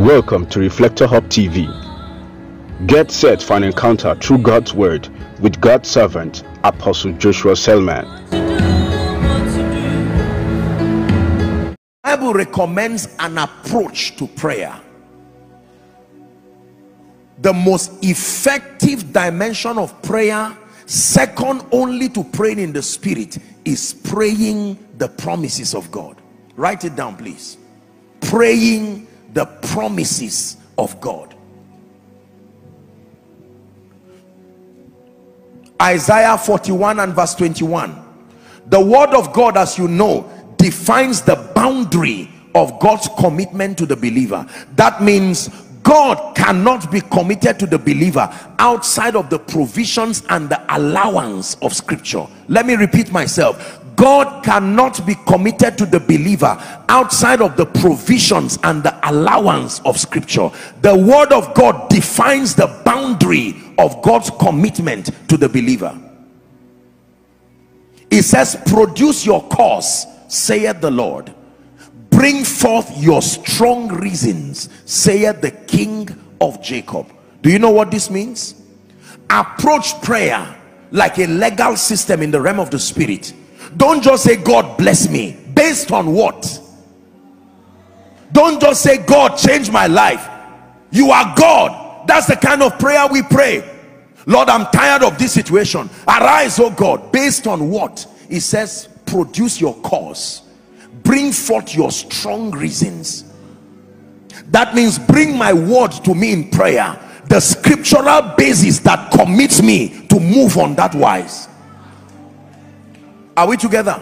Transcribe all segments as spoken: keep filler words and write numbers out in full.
Welcome to Reflector Hub T V. Get set for an encounter through God's Word with God's servant, Apostle Joshua Selman. The Bible recommends an approach to prayer. The most effective dimension of prayer, second only to praying in the Spirit, is praying the promises of God. Write it down, please. Praying the promises of God. Isaiah forty-one and verse twenty-one. The word of God, as you know, defines the boundary of God's commitment to the believer. That means God cannot be committed to the believer outside of the provisions and the allowance of Scripture. Let me repeat myself. God cannot be committed to the believer outside of the provisions and the allowance of Scripture. The Word of God defines the boundary of God's commitment to the believer. It says, "Produce your cause, saith the Lord. Bring forth your strong reasons, saith the King of Jacob." Do you know what this means? Approach prayer like a legal system in the realm of the Spirit. Don't just say, "God bless me." Based on what? Don't just say, "God change my life." You are God. That's the kind of prayer we pray. "Lord, I'm tired of this situation. Arise, oh God." Based on what? It says, "Produce your cause. Bring forth your strong reasons." That means bring my word to me in prayer. The scriptural basis that commits me to move on that wise. Are we together?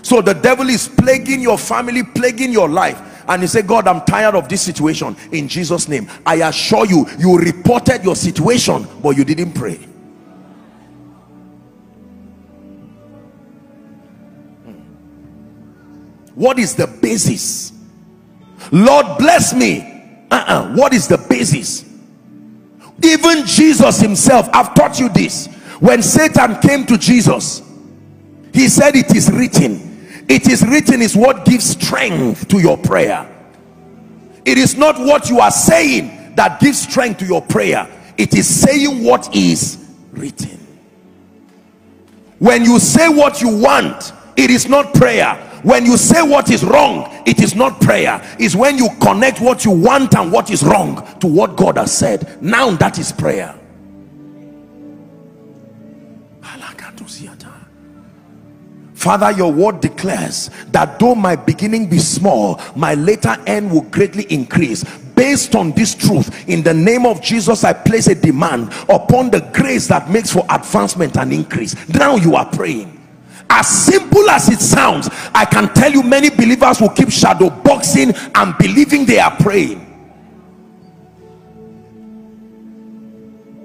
So the devil is plaguing your family, plaguing your life, and you say, "God, I'm tired of this situation." In Jesus' name, I assure you, you reported your situation, but you didn't pray. What is the basis? "Lord, bless me." Uh-uh. What is the basis? Even Jesus himself, I've taught you this. When Satan came to Jesus, he said, "It is written." It is written is what gives strength to your prayer. It is not what you are saying that gives strength to your prayer. It is saying what is written. When you say what you want, it is not prayer. When you say what is wrong, it is not prayer. It's when you connect what you want and what is wrong to what God has said. Now that is prayer. Father, your word declares that though my beginning be small, my later end will greatly increase. Based on this truth, in the name of Jesus, I place a demand upon the grace that makes for advancement and increase. Now you are praying. As simple as it sounds, I can tell you many believers will keep shadow boxing and believing they are praying.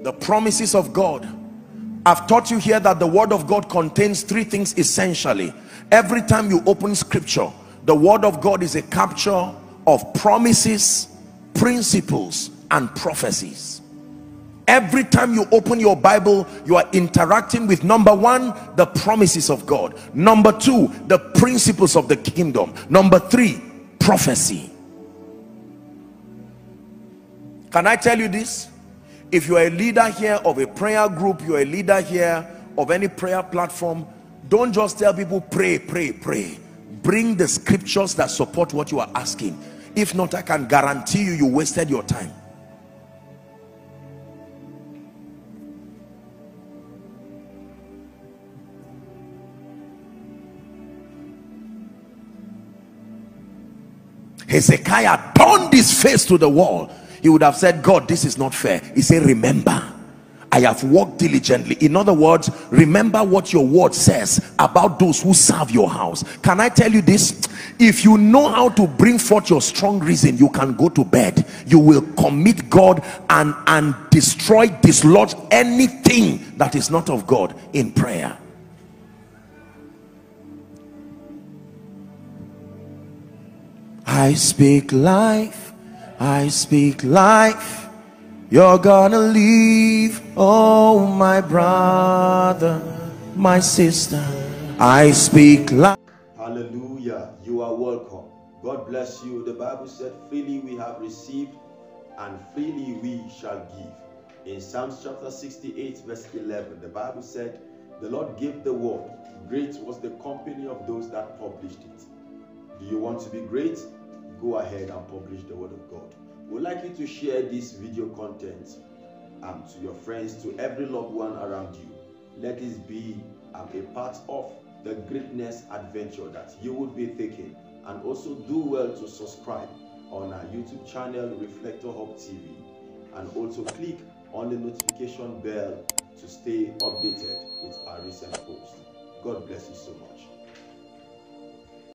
The promises of God. I've taught you here that the word of God contains three things essentially. Every time you open scripture, the word of God is a capture of promises, principles, and prophecies. Every time you open your Bible, you are interacting with, number one, the promises of God. Number two, the principles of the kingdom. Number three, prophecy. Can I tell you this? If you are a leader here of a prayer group, you are a leader here of any prayer platform, don't just tell people pray, pray, pray. Bring the scriptures that support what you are asking. If not, I can guarantee you, you wasted your time. Hezekiah turned his face to the wall. He would have said, "God, this is not fair." He said, "Remember, I have worked diligently." In other words, remember what your word says about those who serve your house. Can I tell you this? If you know how to bring forth your strong reason, you can go to bed. You will commit God and, and destroy, dislodge anything that is not of God in prayer. I speak life. I speak life, you're gonna leave, oh my brother, my sister. I speak life. Hallelujah, you are welcome. God bless you. The Bible said, freely we have received and freely we shall give. In Psalms chapter sixty-eight verse eleven, the Bible said, the Lord gave the word. Great was the company of those that published it. Do you want to be great? Go ahead and publish the word of God. We'd like you to share this video content um, to your friends, to every loved one around you. Let this be um, a part of the greatness adventure that you would be taking. And also do well to subscribe on our YouTube channel, Reflector Hub T V. And also click on the notification bell to stay updated with our recent posts. God bless you so much.